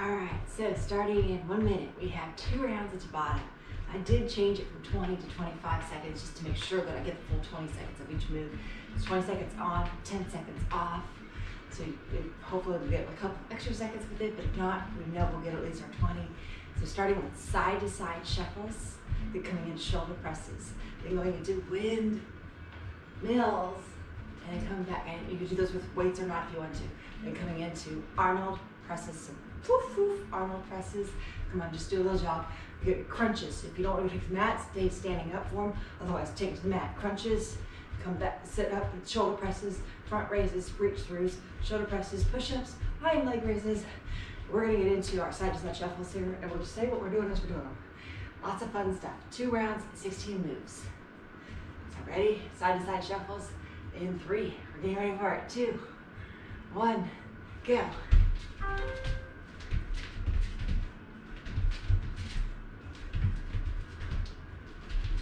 Alright, so starting in 1 minute, we have 2 rounds of Tabata. I did change it from 20 to 25 seconds just to make sure that I get the full 20 seconds of each move. It's 20 seconds on, 10 seconds off. So hopefully we'll get a couple extra seconds with it, but if not, we know we'll get at least our 20. So starting with side-to-side shuffles, then coming into shoulder presses, then going into wind mills, and then coming back, and you can do those with weights or not if you want to. Then coming into Arnold presses, some poof poof Arnold presses. Come on, just do a little jog. Get crunches. If you don't want to take the mat, stay standing up for them. Otherwise, take to the mat. Crunches. Come back, sit up with shoulder presses, front raises, reach throughs, shoulder presses, push-ups, high leg raises. We're gonna get into our side-to-side shuffles here, and we'll just say what we're doing as we're doing them. Lots of fun stuff. 2 rounds, 16 moves. So ready? Side-to-side shuffles in 3. We're getting ready for it. 2, 1, go.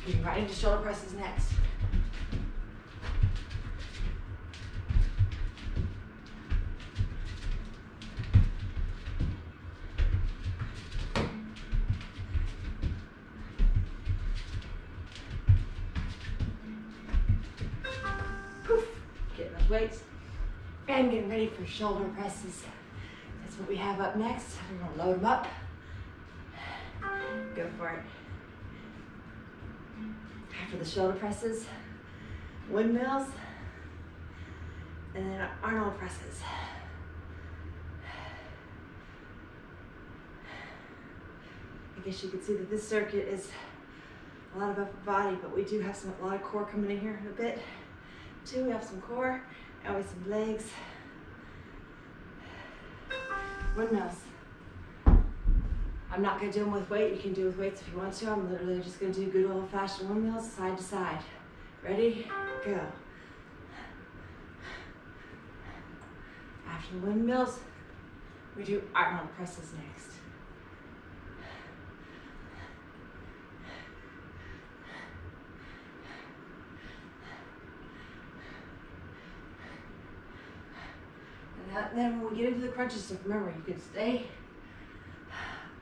Getting right into shoulder presses next. Weights and getting ready for shoulder presses. That's what we have up next. We're gonna load them up. Go for it. After the shoulder presses, windmills, and then Arnold presses. I guess you can see that this circuit is a lot of upper body, but we do have a lot of core coming in here in a bit. 2, we have some core, and we have some legs. Windmills. I'm not gonna do them with weight. You can do it with weights if you want to. I'm literally just gonna do good old fashioned windmills, side to side. Ready? Go. After the windmills, we do Arnold presses next. And then when we get into the crunches, so remember, you can stay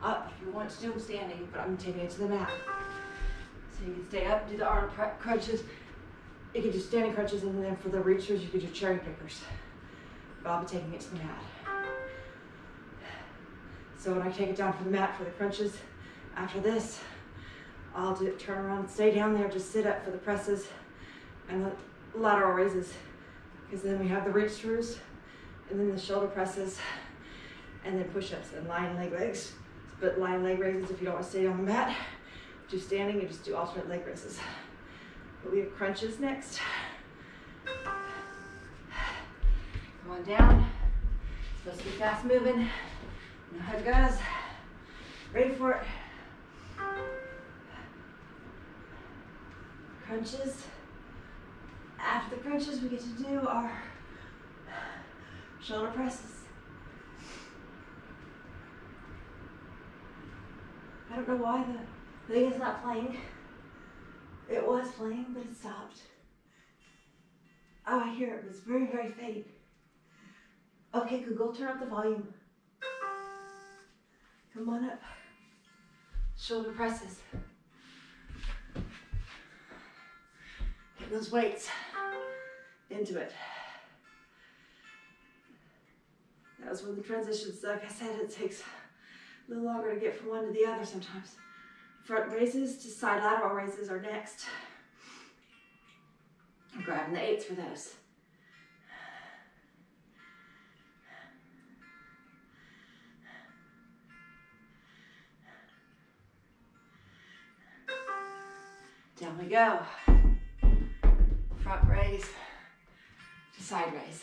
up if you want to do them standing, but I'm taking it to the mat. So you can stay up, do the arm crunches. You can do standing crunches, and then for the reachers, you can do cherry pickers. But I'll be taking it to the mat. So when I take it down for the mat for the crunches, after this, I'll do it, turn around, stay down there, just sit up for the presses and the lateral raises, because then we have the reach throughs, and then the shoulder presses, and then push-ups and lion leg legs. But lion leg raises, if you don't want to stay on the mat, do standing and just do alternate leg raises. But we have crunches next. Come on down. It's supposed to be fast moving. You know how it goes. Ready for it. Crunches. After the crunches, we get to do our shoulder presses. I don't know why the thing is not playing. It was playing, but it stopped. Oh, I hear it, but it's very, very faint. Okay, Google, turn up the volume. Come on up. Shoulder presses. Get those weights into it. That was one of the transitions. Like I said, it takes a little longer to get from one to the other sometimes. Front raises to side lateral raises are next. I'm grabbing the 8s for those. Down we go. Front raise to side raise.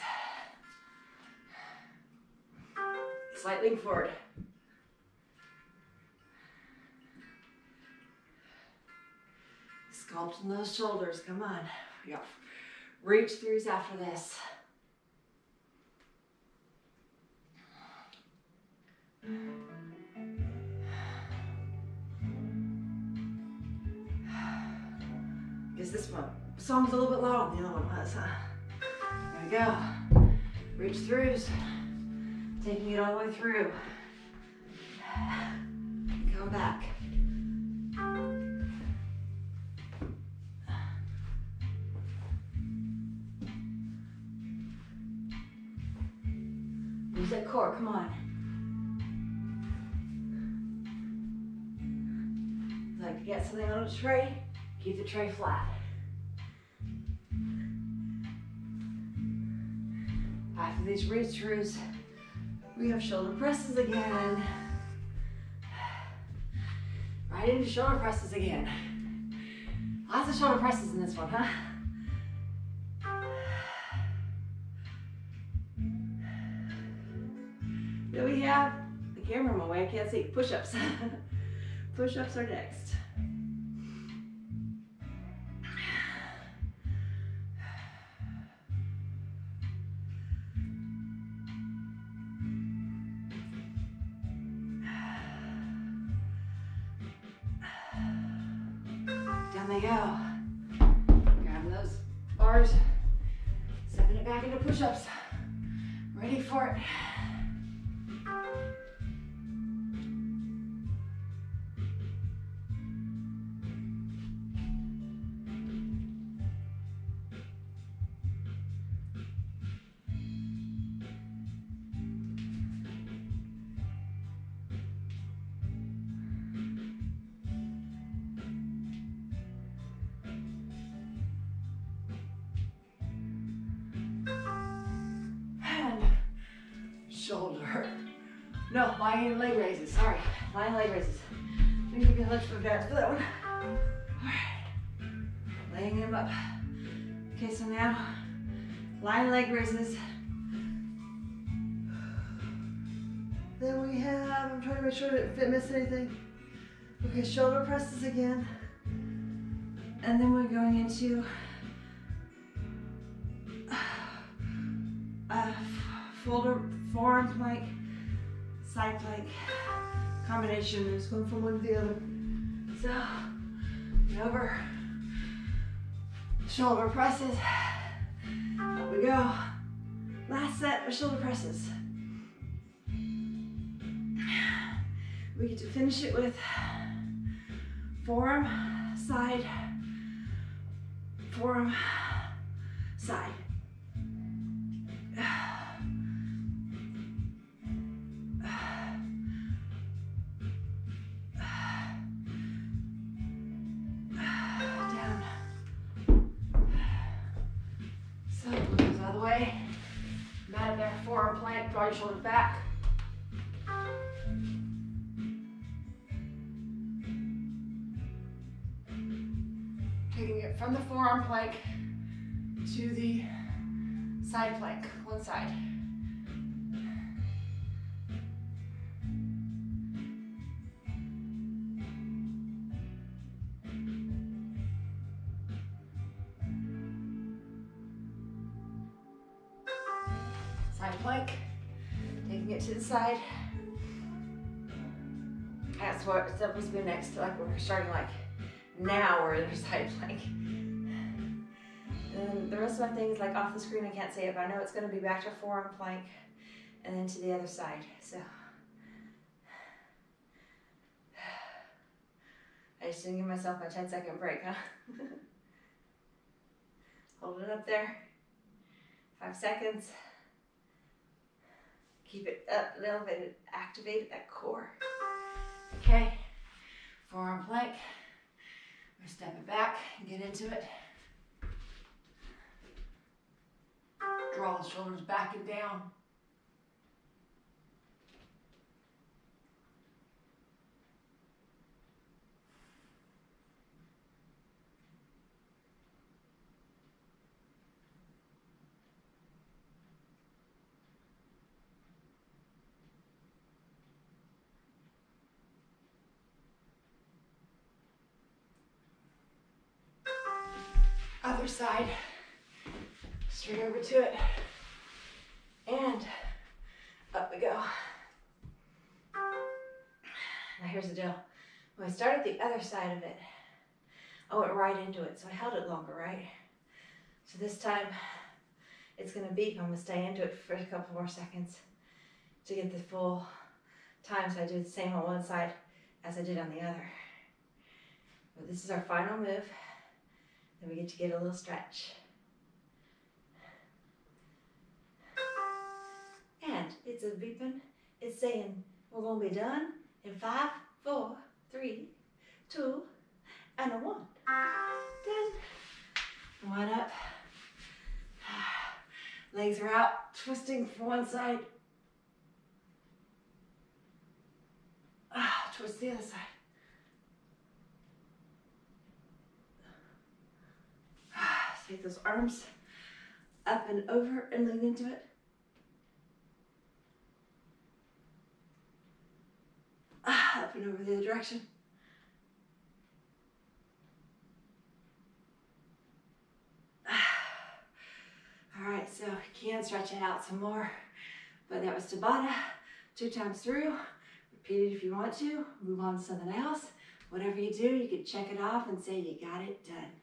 Slightly forward. Sculpting those shoulders, come on. We got reach throughs after this. Is this one? The song's a little bit louder than the other one was, huh? There we go. Reach throughs. Taking it all the way through. Go back. Use that core, come on. Like get something on the tray, keep the tray flat. After these reach-throughs, we have shoulder presses again. Right into shoulder presses again. Lots of shoulder presses in this one, huh? Then we have the camera my way, I can't see. Push-ups. Push-ups are next. Down they go. Grabbing those bars, stepping it back into push-ups. Ready for it. Shoulder. No, lying leg raises. Sorry, lying leg raises. Maybe we can lift from there for that one. Alright. Laying him up. Okay, so now, lying leg raises. Then we have, I'm trying to make sure I didn't miss anything. Okay, shoulder presses again. And then we're going into forearm plank, side plank, combination. It's going from one to the other. So, and over, shoulder presses. Up we go. Last set of shoulder presses. We get to finish it with forearm, side. Forearm plank, draw your shoulders back. Taking it from the forearm plank to the side plank, one side. Plank, taking it to the side. That's what it's supposed to be next. Like we're starting like now we're in our side plank. And the rest of my thing is like off the screen. I can't say it, but I know it's going to be back to forearm plank and then to the other side. So I just didn't give myself a 10-second break, huh? Hold it up there. 5 seconds. Keep it up a little bit and activate that core. Okay, forearm plank. We'll step it back and get into it. Draw the shoulders back and down. Other side, straight over to it, and up we go. Now here's the deal, when I started the other side of it, I went right into it, so I held it longer, right? So this time, it's going to beep, I'm going to stay into it for a couple more seconds to get the full times, so I do the same on one side as I did on the other. But this is our final move, then we get to get a little stretch. And it's a beeping, it's saying we're going to be done in 5, 4, 3, 2, and 1. Done. One up. Legs are out, twisting from one side. Twist the other side. Take those arms up and over and lean into it. Up and over the other direction. All right, so you can stretch it out some more, but that was Tabata, 2 times through. Repeat it if you want to, move on to something else. Whatever you do, you can check it off and say you got it done.